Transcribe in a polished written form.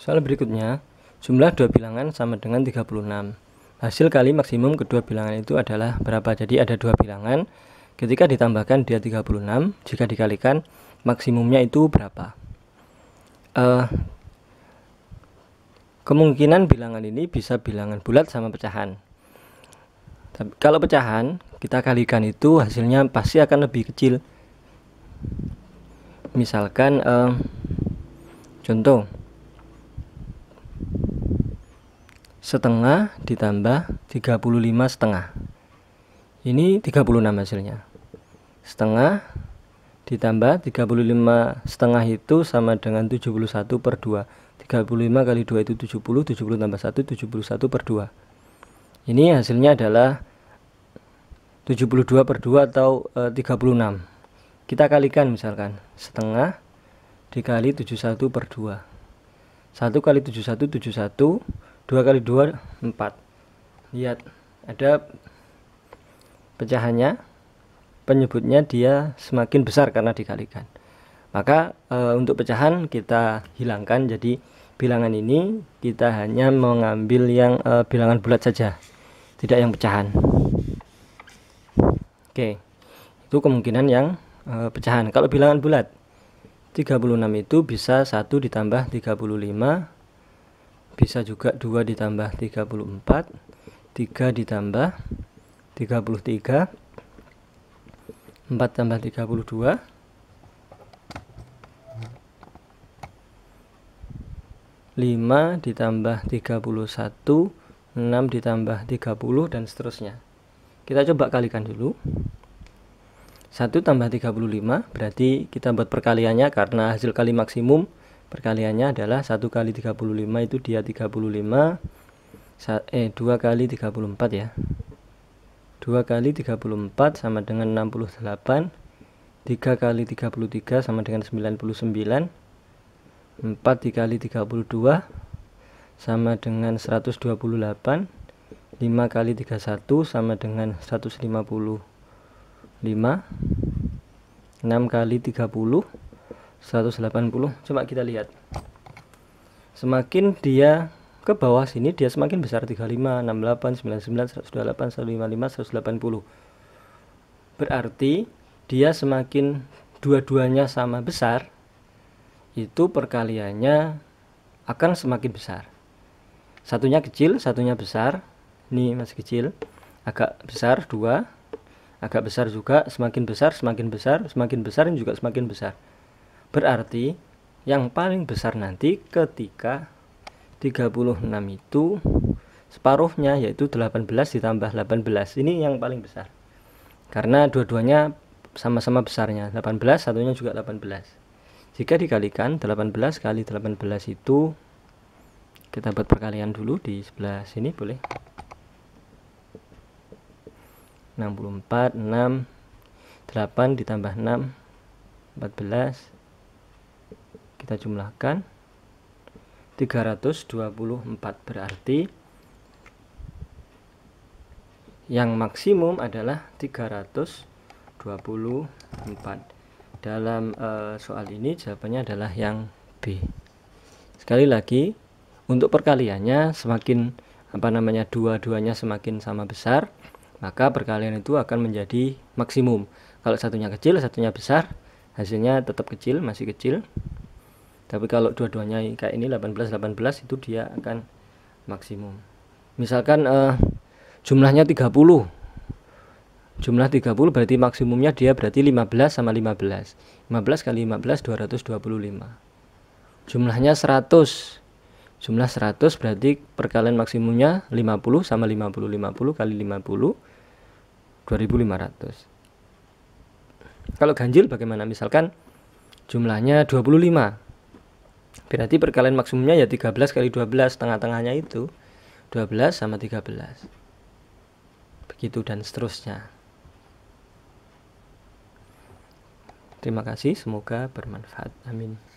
Soal berikutnya, jumlah dua bilangan sama dengan 36. Hasil kali maksimum kedua bilangan itu adalah berapa? Jadi ada dua bilangan, ketika ditambahkan dia 36, jika dikalikan maksimumnya itu berapa? Kemungkinan bilangan ini bisa bilangan bulat sama pecahan. Tapi kalau pecahan kita kalikan itu hasilnya pasti akan lebih kecil. Misalkan contoh setengah ditambah 35 setengah, ini 36 hasilnya. Setengah ditambah 35 setengah itu sama dengan 71/2. 35 kali 2 itu 70, 70 tambah 1 71/2. Ini hasilnya adalah 72/2 atau 36. Kita kalikan, misalkan setengah dikali 71/2. 1 kali 71 71, 2 kali 2, 4. Lihat, ada pecahannya, penyebutnya dia semakin besar karena dikalikan. Maka untuk pecahan kita hilangkan, jadi bilangan ini kita hanya mengambil yang bilangan bulat saja, tidak yang pecahan. Oke, itu kemungkinan yang pecahan. Kalau bilangan bulat, 36 itu bisa 1 ditambah 35, bisa juga 2 ditambah 34, 3 ditambah 33, 4 tambah 32, 5 ditambah 31, 6 ditambah 30, dan seterusnya. Kita coba kalikan dulu. 1 tambah 35 berarti kita buat perkaliannya, karena hasil kali maksimum perkaliannya adalah 1 kali 35 itu dia 35, 2 kali 34 ya, 2 kali 34 sama dengan 68, 3 kali 33 sama dengan 99, 4 dikali 32 sama dengan 128, 5 kali 31 sama dengan 155, 6 kali 30 180. Coba kita lihat, semakin dia ke bawah sini dia semakin besar, 35, 68, 99, 128, 155, 180. Berarti dia semakin dua-duanya sama besar, itu perkaliannya akan semakin besar. Satunya kecil, satunya besar. Ini masih kecil, agak besar, dua agak besar juga, semakin besar, semakin besar, semakin besar, ini juga semakin besar. Berarti yang paling besar nanti ketika 36 itu separuhnya, yaitu 18 ditambah 18. Ini yang paling besar, karena dua-duanya sama-sama besarnya, 18, satunya juga 18. Jika dikalikan 18 kali 18 itu, kita buat perkalian dulu di sebelah sini boleh. 64, 6, 8 ditambah 6, 14. Kita jumlahkan 324, berarti yang maksimum adalah 324. Dalam soal ini jawabannya adalah yang B. Sekali lagi, untuk perkaliannya semakin dua-duanya semakin sama besar, maka perkalian itu akan menjadi maksimum. Kalau satunya kecil, satunya besar, hasilnya tetap kecil, masih kecil. Tapi kalau dua-duanya kayak ini 18 itu dia akan maksimum. Misalkan jumlahnya 30. Jumlah 30 berarti maksimumnya dia berarti 15 sama 15. 15 kali 15 225. Jumlahnya 100. Jumlah 100 berarti perkalian maksimumnya 50 sama 50. 50 kali 50 2500. Kalau ganjil bagaimana? Misalkan jumlahnya 25. Berarti perkalian maksimumnya ya 13 kali 12, tengah-tengahnya itu 12 sama 13. Begitu dan seterusnya. Terima kasih, semoga bermanfaat. Amin.